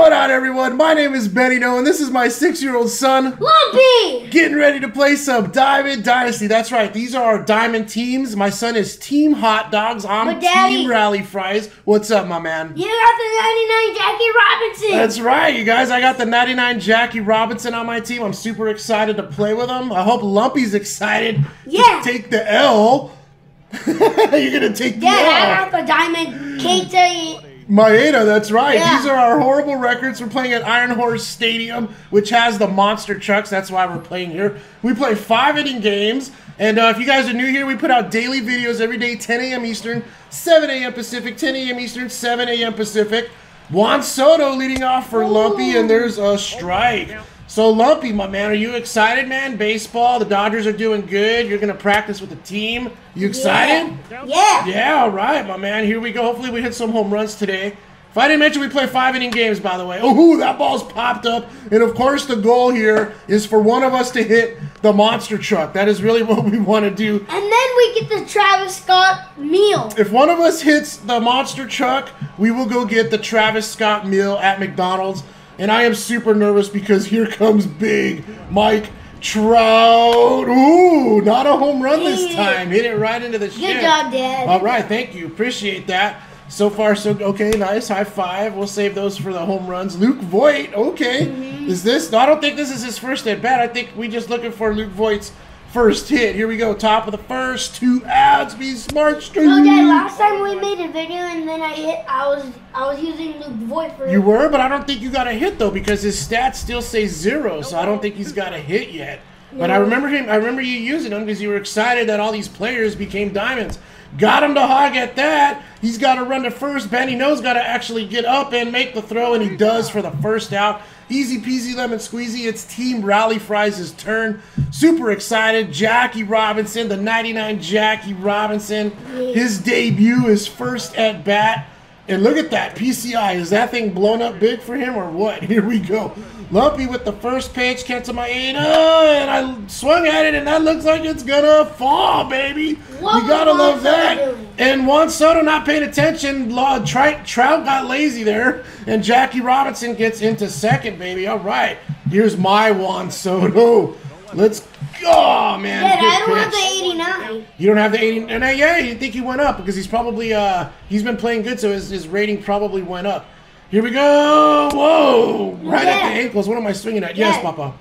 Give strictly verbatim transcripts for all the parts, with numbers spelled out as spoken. going on, everyone? My name is Benny No, and this is my six-year-old son, Lumpy, getting ready to play some Diamond Dynasty. That's right. These are our Diamond teams. My son is Team Hot Dogs. I'm Team Rally Fries. What's up, my man? You got the ninety-nine Jackie Robinson. That's right, you guys. I got the ninety-nine Jackie Robinson on my team. I'm super excited to play with him. I hope Lumpy's excited yeah. to take the L. You're going to take the yeah, L. Yeah, I got the Diamond K. T. Maeda, that's right. Yeah. These are our horrible records. We're playing at Iron Horse Stadium, which has the monster trucks. That's why we're playing here. We play five inning games. And uh, if you guys are new here, we put out daily videos every day, ten A M Eastern, seven A M Pacific, ten A M Eastern, seven A M Pacific. Juan Soto leading off for Lumpy, and there's a strike. So, Lumpy, my man, are you excited, man? Baseball, the Dodgers are doing good. You're going to practice with the team. You excited? Yeah. Yeah. Yeah, all right, my man. Here we go. Hopefully we hit some home runs today. If I didn't mention, we play five-inning games, by the way. Oh, that ball's popped up. And, of course, the goal here is for one of us to hit the monster truck. That is really what we want to do. And then we get the Travis Scott meal. If one of us hits the monster truck, we will go get the Travis Scott meal at McDonald's. And I am super nervous because here comes big Mike Trout. Ooh, not a home run this time. Hit it right into the shit. Good job, Dad. All right, thank you. Appreciate that. So far, so okay, nice. High five. We'll save those for the home runs. Luke Voit, okay. Mm-hmm. Is this? No, I don't think this is his first at bat. I think we're just looking for Luke Voit's first hit. Here we go. Top of the first. Two outs. Be smart, street. No, Dad, last time we made a video and then I hit, I was I was using Luke Voit for You were, but I don't think you got a hit though because his stats still say zero, so I don't think he's got a hit yet. Yeah. But I remember him I remember you using him because you were excited that all these players became diamonds. Got him to hog at that. He's got to run to first. Benny No's got to actually get up and make the throw, and he does for the first out. Easy peasy lemon squeezy. It's Team Rally Fries' turn. Super excited. Jackie Robinson, the ninety-nine Jackie Robinson. His debut, his first at bat. And look at that P C I. Is that thing blown up big for him or what? Here we go. Lumpy with the first pitch. Kenta Maeda. And I swung at it, and that looks like it's going to fall, baby. What you got to love that. And Juan Soto not paying attention. Trout got lazy there. And Jackie Robinson gets into second, baby. All right. Here's my Juan Soto. Let's go, oh, man. Yeah, I don't have the eighty-nine. You don't have the eighty-nine? And uh, yeah, you think he went up because he's probably, uh, he's been playing good, so his, his rating probably went up. Here we go. Whoa. Right yeah. at the ankles. What am I swinging at? Yeah. Yes, Papa.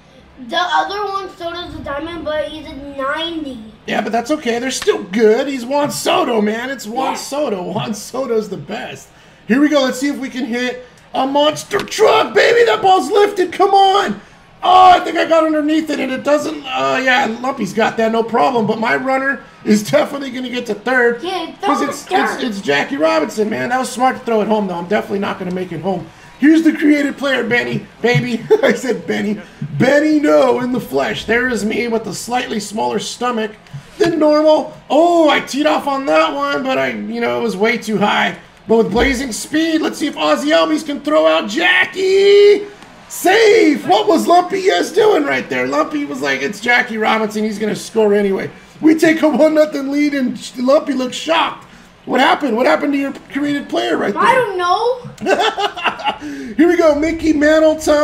The other one, Soto's a diamond, but he's a ninety. Yeah, but that's okay. They're still good. He's Juan Soto, man. It's Juan yeah. Soto. Juan Soto's the best. Here we go. Let's see if we can hit a monster truck, baby. That ball's lifted. Come on. Oh, I think I got underneath it, and it doesn't... Uh, yeah, Lumpy's got that, no problem. But my runner is definitely going to get to third. Yeah, because it's, it's, it's Jackie Robinson, man. That was smart to throw it home, though. I'm definitely not going to make it home. Here's the creative player, Benny. Baby. I said Benny. Benny No in the flesh. There is me with a slightly smaller stomach than normal. Oh, I teed off on that one, but I, you know, it was way too high. But with blazing speed, let's see if Ozzie Albies can throw out Jackie. Save! What was Lumpy yes doing right there? Lumpy was like, it's Jackie Robinson. He's going to score anyway. We take a one nothing lead, and Lumpy looks shocked. What happened? What happened to your created player right there? I don't know. Here we go. Mickey Mantle time,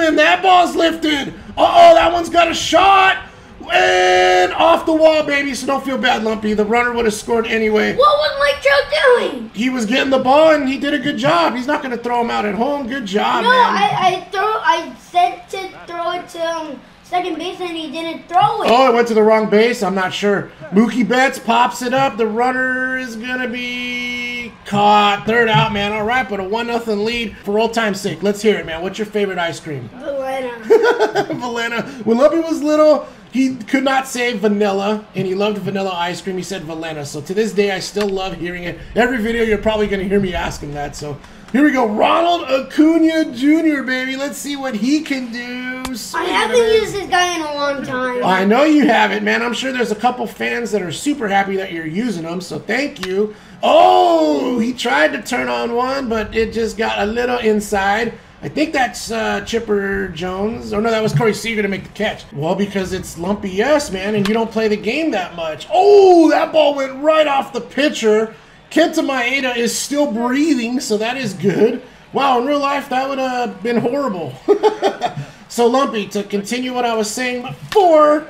and that ball's lifted. Uh-oh, that one's got a shot. And off the wall, baby, so don't feel bad, Lumpy. The runner would have scored anyway. What was Mike Trout doing? He was getting the ball, and he did a good job. He's not going to throw him out at home. Good job, no, man. No, I, I, throw, I said to throw it to um, second base, and he didn't throw it. Oh, it went to the wrong base? I'm not sure. Mookie Betts pops it up. The runner is going to be caught. Third out, man. All right, but a one nothing lead for old time's sake. Let's hear it, man. What's your favorite ice cream? Valena. Valena. When Lumpy was little... he could not say vanilla, and he loved vanilla ice cream. He said Valena. So to this day, I still love hearing it. Every video, you're probably going to hear me ask him that. So here we go. Ronald Acuna Junior, baby. Let's see what he can do. Sweet I haven't man. used this guy in a long time. I know you haven't, man. I'm sure there's a couple fans that are super happy that you're using him. So thank you. Oh, he tried to turn on one, but it just got a little inside. I think that's uh, Chipper Jones. Oh, no, that was Corey Seager to make the catch. Well, because it's Lumpy yes, man, and you don't play the game that much. Oh, that ball went right off the pitcher. Kenta Maeda is still breathing, so that is good. Wow, in real life, that would have been horrible. So, Lumpy, to continue what I was saying before,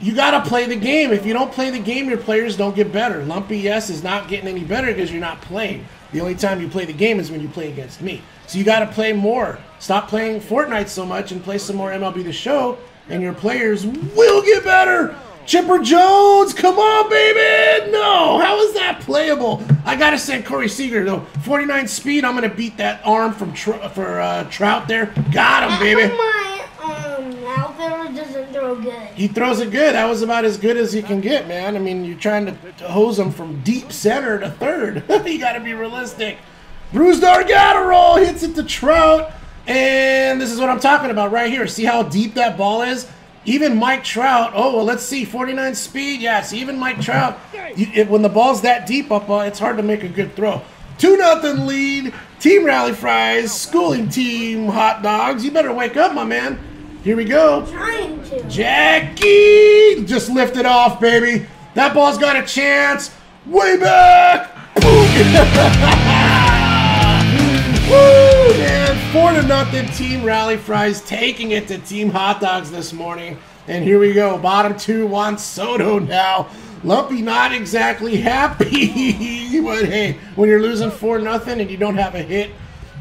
you got to play the game. If you don't play the game, your players don't get better. Lumpy, yes, is not getting any better because you're not playing. The only time you play the game is when you play against me. So you got to play more. Stop playing Fortnite so much and play some more M L B The Show, and your players will get better. Chipper Jones, come on, baby. No, how is that playable? I got to send Corey Seager, though. forty-nine speed, I'm going to beat that arm from Tr for, uh, Trout there. Got him, baby. Good. He throws it good. That was about as good as he can get, man. I mean, you're trying to hose him from deep center to third. You got to be realistic. Bruce Dargaterall hits it to Trout, and this is what I'm talking about right here. See how deep that ball is? Even Mike Trout. Oh, well, let's see. forty-nine speed. Yes, even Mike Trout. You, it, when the ball's that deep up, uh, it's hard to make a good throw. two nothing lead. Team Rally Fries, schooling Team Hot Dogs. You better wake up, my man. Here we go. Trying to. Jackie just lifted off, baby. That ball's got a chance. Way back. Boom. Woo, man. Four to nothing. Team Rally Fries taking it to Team Hot Dogs this morning. And here we go. Bottom two. Juan Soto now. Lumpy not exactly happy, but hey, when you're losing four nothing and you don't have a hit,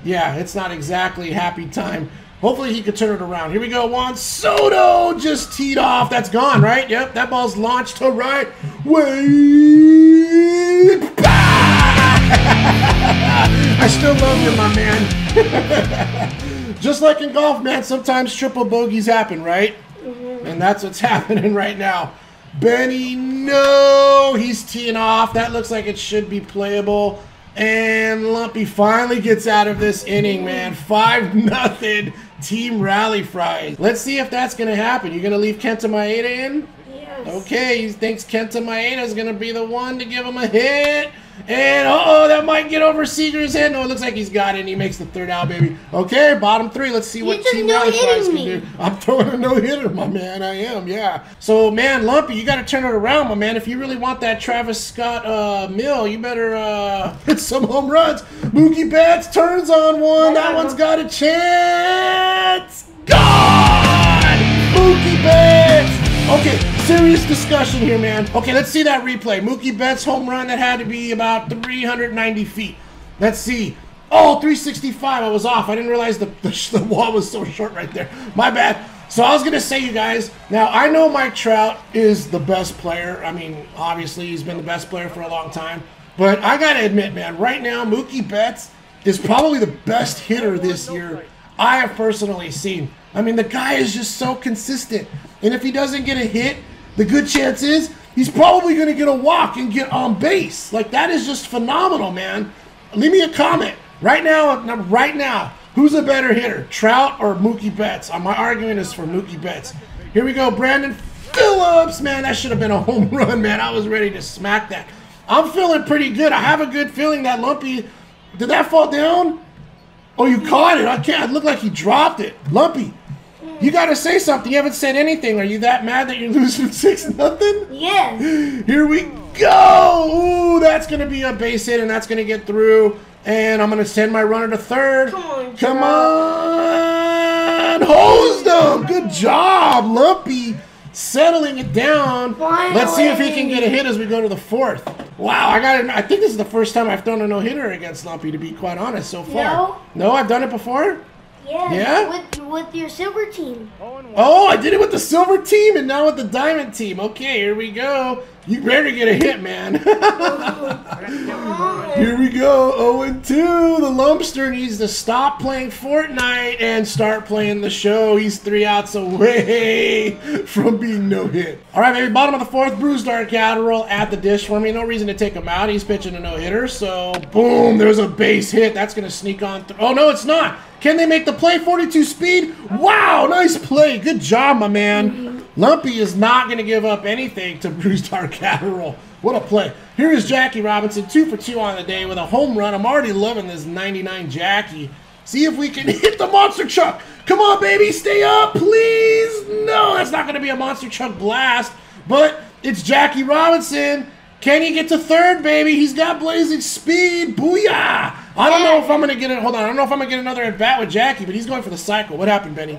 yeah, it's not exactly happy time. Hopefully he could turn it around. Here we go. Juan Soto just teed off. That's gone, right? Yep, that ball's launched to right. Way back. I still love you, my man. Just like in golf, man, sometimes triple bogeys happen, right? Mm-hmm. And that's what's happening right now. Benny No, he's teeing off. That looks like it should be playable. And Lumpy finally gets out of this inning, man. five nothing Team Rally Fries. Let's see if that's going to happen. You're going to leave Kenta Maeda in? Yes. Okay, he thinks Kenta Maeda is going to be the one to give him a hit. And, uh-oh, that might get over Seager's head. No, it looks like he's got it, and he makes the third out, baby. Okay, bottom three. Let's see what Team Rally Fries can do. I'm throwing a no-hitter, my man. I am, yeah. So, man, Lumpy, you got to turn it around, my man. If you really want that Travis Scott uh, mill, you better uh, hit some home runs. Mookie Betts turns on one. That one's got a chance. God! Mookie Betts! Okay, serious discussion here, man. Okay, let's see that replay. Mookie Betts home run that had to be about three hundred ninety feet. Let's see. Oh, three sixty-five. I was off. I didn't realize the, the, the wall was so short right there. My bad. So I was going to say, you guys, now I know Mike Trout is the best player. I mean, obviously, he's been the best player for a long time. But I got to admit, man, right now, Mookie Betts is probably the best hitter this year I have personally seen. I mean, the guy is just so consistent. And if he doesn't get a hit, the good chance is he's probably going to get a walk and get on base. Like, that is just phenomenal, man. Leave me a comment. Right now, right now, who's a better hitter, Trout or Mookie Betts? My argument is for Mookie Betts. Here we go, Brandon Phillips. Man, that should have been a home run, man. I was ready to smack that. I'm feeling pretty good. I have a good feeling that Lumpy, did that fall down? Oh, you caught it. I can't. It looked like he dropped it. Lumpy. You got to say something. You haven't said anything. Are you that mad that you're losing six nothing? Yeah. Here we go. Ooh, that's going to be a base hit, and that's going to get through. And I'm going to send my runner to third. Come on. Come on. Hosed him. Good job, Lumpy. Settling it down. Finally. Let's see if he can get a hit as we go to the fourth. Wow, I got it. I think this is the first time I've thrown a no-hitter against Lumpy, to be quite honest, so far. No? No, I've done it before? Yeah, yeah? With, with your silver team. Oh, I did it with the silver team and now with the diamond team. Okay, here we go. You better get a hit, man. Here we go, oh and two. The Lumpster needs to stop playing Fortnite and start playing the show. He's three outs away from being no hit. All right, baby, bottom of the fourth. Bruce Dargaterall at the dish for me. No reason to take him out. He's pitching a no-hitter, so boom, there's a base hit. That's going to sneak on. Oh, no, it's not. Can they make the play? forty-two speed. Wow, nice play. Good job, my man. Lumpy is not going to give up anything to Bruce Dargaterall. What a play. Here is Jackie Robinson, two for two on the day with a home run. I'm already loving this ninety-nine Jackie. See if we can hit the monster truck. Come on, baby, stay up, please. No, that's not going to be a monster truck blast, but it's Jackie Robinson. Can he get to third, baby? He's got blazing speed. Booyah! I don't know if I'm gonna get it. Hold on, I don't know if I'm gonna get another at bat with Jackie, but he's going for the cycle. What happened, Benny?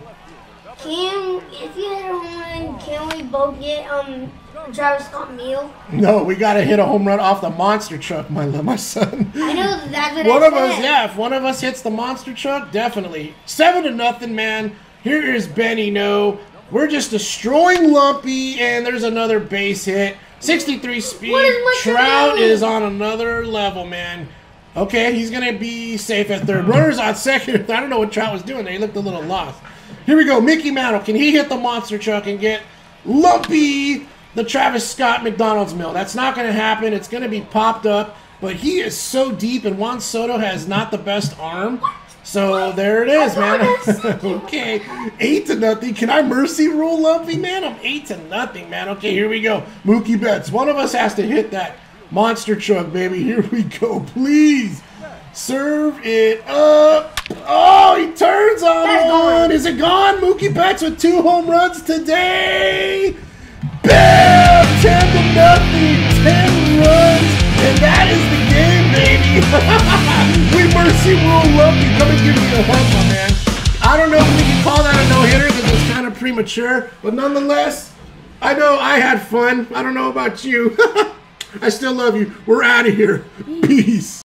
Can if you hit a home run, can we both get um Travis Scott meal? No, we gotta hit a home run off the monster truck, my my son. I know that's what one I said. One of us, yeah. If one of us hits the monster truck, definitely seven to nothing, man. Here is Benny No. We're just destroying Lumpy, and there's another base hit. sixty-three speed. Trout is on another level, man. Okay, he's going to be safe at third. Runners on second. I don't know what Trout was doing there. He looked a little lost. Here we go. Mickey Mantle. Can he hit the monster truck and get Lumpy the Travis Scott McDonald's meal? That's not going to happen. It's going to be popped up. But he is so deep, and Juan Soto has not the best arm. So there it is, man. Okay, eight to nothing. Can I mercy rule Lumpy, man? I'm eight to nothing, man. Okay, here we go. Mookie Betts. One of us has to hit that monster truck, baby. Here we go. Please serve it up. Oh, he turns on one. Is it gone? Mookie Betts with two home runs today. Bam! Ten to nothing. Ten runs, and that is the game, baby. We mercy rule Lumpy. Come and give me a hug, my man. I don't know if we can call that a no-hitter because it's kind of premature, but nonetheless, I know I had fun. I don't know about you. I still love you. We're out of here. Peace.